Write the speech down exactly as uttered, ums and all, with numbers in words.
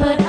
put